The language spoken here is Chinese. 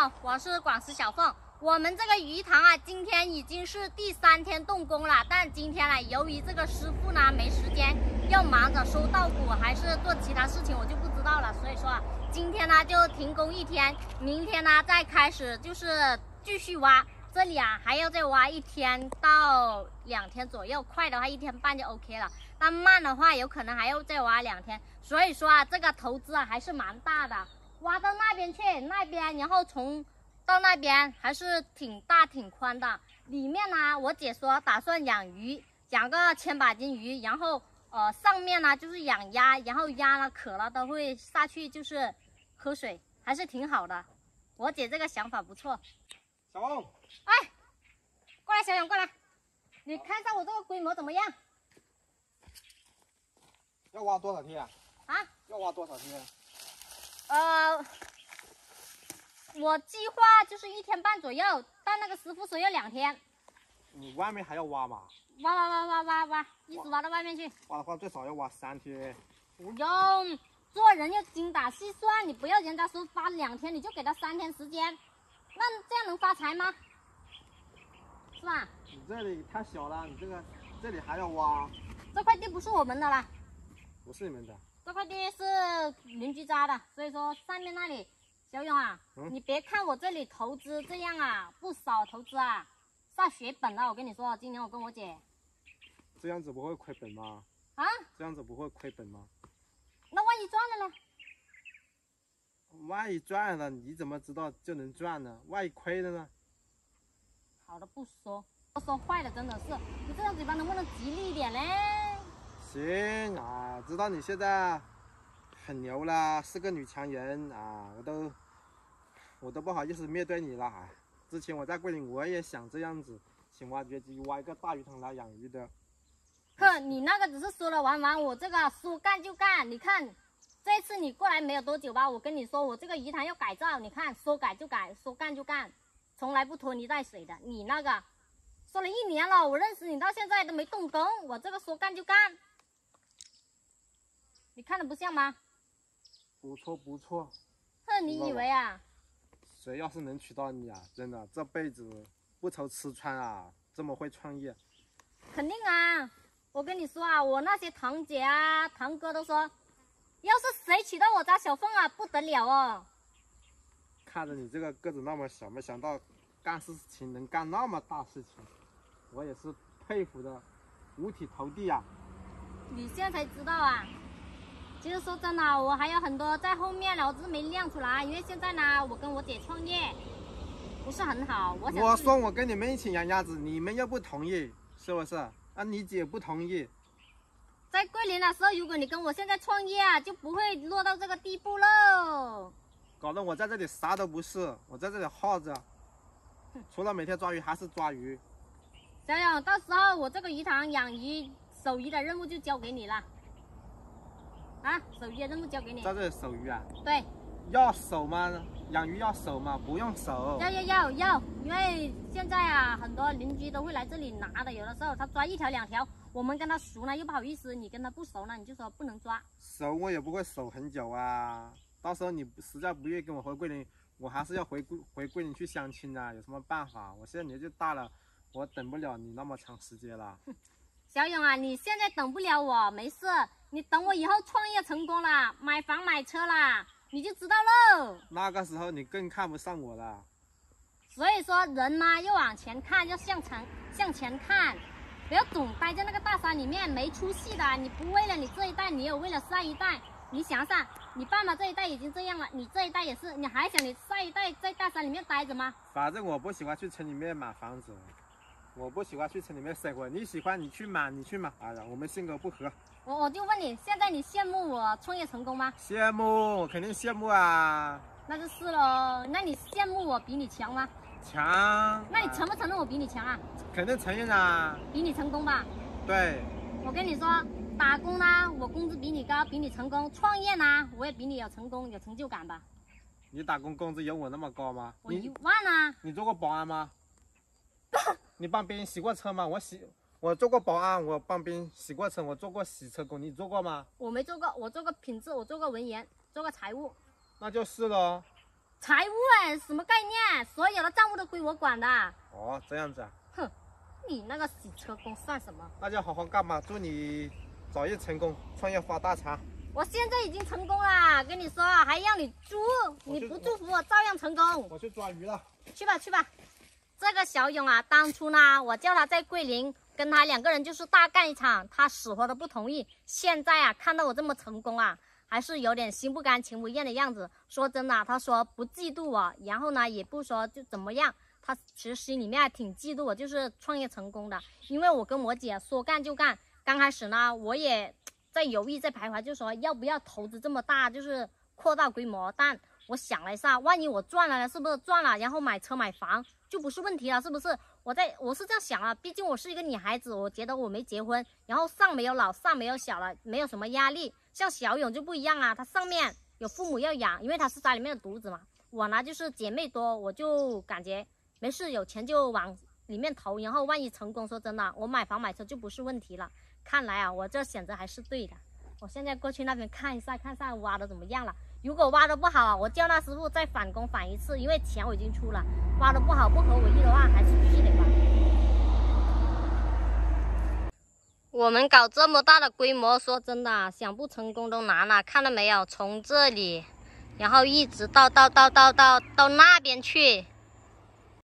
好，我是广石小凤。我们这个鱼塘啊，今天已经是第3天动工了，但今天呢，由于这个师傅呢没时间，要忙着收稻谷还是做其他事情，我就不知道了。所以说今天呢就停工1天，明天呢再开始就是继续挖。这里啊还要再挖1天到2天左右，快的话1天半就 OK 了，但慢的话有可能还要再挖2天。所以说啊，这个投资啊还是蛮大的。 挖到那边去，那边，然后从到那边还是挺大挺宽的。里面呢，我姐说打算养鱼，养个1000把斤鱼，然后上面呢就是养鸭，然后鸭呢渴了都会下去就是喝水，还是挺好的。我姐这个想法不错。小凤，哎，过来，小勇过来，你看一下我这个规模怎么样？要挖多少天啊？啊？要挖多少天？ 我计划就是1天半左右，但那个师傅说要2天。你外面还要挖吗？挖，一直挖到外面去。挖的话最少要挖3天。不用，做人要精打细算，你不要人家说发2天，你就给他3天时间，那这样能发财吗？是吧？你这里太小了，你这个这里还要挖。这块地不是我们的啦。不是你们的。 这块地是邻居家的，所以说上面那里，小勇啊，你别看我这里投资这样啊，不少投资啊，下血本了。我跟你说，今年我跟我姐，这样子不会亏本吗？啊？这样子不会亏本吗？那万一赚了呢？万一赚了，你怎么知道就能赚呢？万一亏了呢？好的，不说，不说坏的，真的是，你这张嘴巴能不能吉利一点嘞？ 行啊，知道你现在很牛啦，是个女强人啊，我都不好意思面对你了、啊。之前我在桂林，我也想这样子，请挖掘机挖一个大鱼塘来养鱼的。哼，你那个只是说了玩玩，我这个说干就干。你看，这次你过来没有多久吧，我跟你说，我这个鱼塘要改造，你看说改就改，说干就干，从来不拖泥带水的。你那个说了1年了，我认识你到现在都没动工，我这个说干就干。 你看的不像吗？不错不错。哼，你以为啊？谁要是能娶到你啊，真的这辈子不愁吃穿啊！这么会创业，肯定啊！我跟你说啊，我那些堂姐啊、堂哥都说，要是谁娶到我家小凤啊，不得了哦。看着你这个个子那么小，没想到干事情能干那么大事情，我也是佩服的，五体投地啊！你现在才知道啊？ 其实说真的，我还有很多在后面了，我只是没亮出来。因为现在呢，我跟我姐创业不是很好。我说我跟你们一起养鸭子，你们又不同意，是不是？啊，你姐不同意。在桂林的时候，如果你跟我现在创业啊，就不会落到这个地步喽。搞得我在这里啥都不是，我在这里耗着，除了每天抓鱼还是抓鱼。小勇，到时候我这个鱼塘养鱼、守鱼的任务就交给你了。 啊，守鱼的任务交给你，在这里守鱼啊？对，要守吗？养鱼要守吗？不用守。要，因为现在啊，很多邻居都会来这里拿的，有的时候他抓1条2条，我们跟他熟呢又不好意思，你跟他不熟呢你就说不能抓。守我也不会守很久啊，到时候你实在不愿意跟我回桂林，我还是要回桂林去相亲啊，有什么办法？我现在年纪大了，我等不了你那么长时间了。小勇啊，你现在等不了我，没事。 你等我以后创业成功了，买房买车啦，你就知道喽。那个时候你更看不上我了。所以说人嘛，要往前看，要向前看，不要总待在那个大山里面没出息的。你不为了你这一代，你也为了下一代。你想想，你爸妈这一代已经这样了，你这一代也是，你还想你下一代在大山里面待着吗？反正我不喜欢去城里面买房子。 我不喜欢去城里面生活，你喜欢你去买，你去买。哎呀，我们性格不合。我就问你，现在你羡慕我创业成功吗？羡慕，我肯定羡慕啊。那就是喽。那你羡慕我比你强吗？强。那你承不承认我比你强啊？肯定承认啊。比你成功吧？对。我跟你说，打工呢，我工资比你高，比你成功；创业呢，我也比你有成功，有成就感吧。你打工工资有我那么高吗？我1万啊。你做过保安吗？你帮别人洗过车吗？我做过保安，我帮别人洗过车，我做过洗车工，你做过吗？我没做过，我做过品质，我做过文员，做过财务。那就是咯。财务哎，什么概念？所有的账务都归我管的。哦，这样子啊。哼，你那个洗车工算什么？那就好好干嘛，祝你早日成功，创业发大财。我现在已经成功啦，跟你说，还让你祝，你不祝福我照样成功。我去抓鱼了。去吧去吧。这个小勇啊，当初呢，我叫他在桂林跟他两个人就是大干一场，他死活都不同意。现在啊，看到我这么成功啊。 还是有点心不甘情不愿的样子。说真的，他说不嫉妒我，然后呢也不说就怎么样。他其实心里面还挺嫉妒我，就是创业成功的。因为我跟我姐说干就干，刚开始呢我也在犹豫在徘徊，就说要不要投资这么大，就是扩大规模。但我想了一下，万一我赚了呢，是不是赚了，然后买车买房就不是问题了，是不是？我是这样想啊，毕竟我是一个女孩子，我觉得我没结婚，然后上没有老，上没有小了，没有什么压力。 像小勇就不一样啊，他上面有父母要养，因为他是家里面的独子嘛。我呢就是姐妹多，我就感觉没事，有钱就往里面投，然后万一成功，说真的，我买房买车就不是问题了。看来啊，我这选择还是对的。我现在过去那边看一下，看一下挖的怎么样了。如果挖的不好啊，我叫那师傅再返工返一次，因为钱我已经出了。挖的不好，不合我意的话，还是必须得挖。我们搞这么大的规模，说真的，想不成功都难了。看到没有？从这里，然后一直到那边去。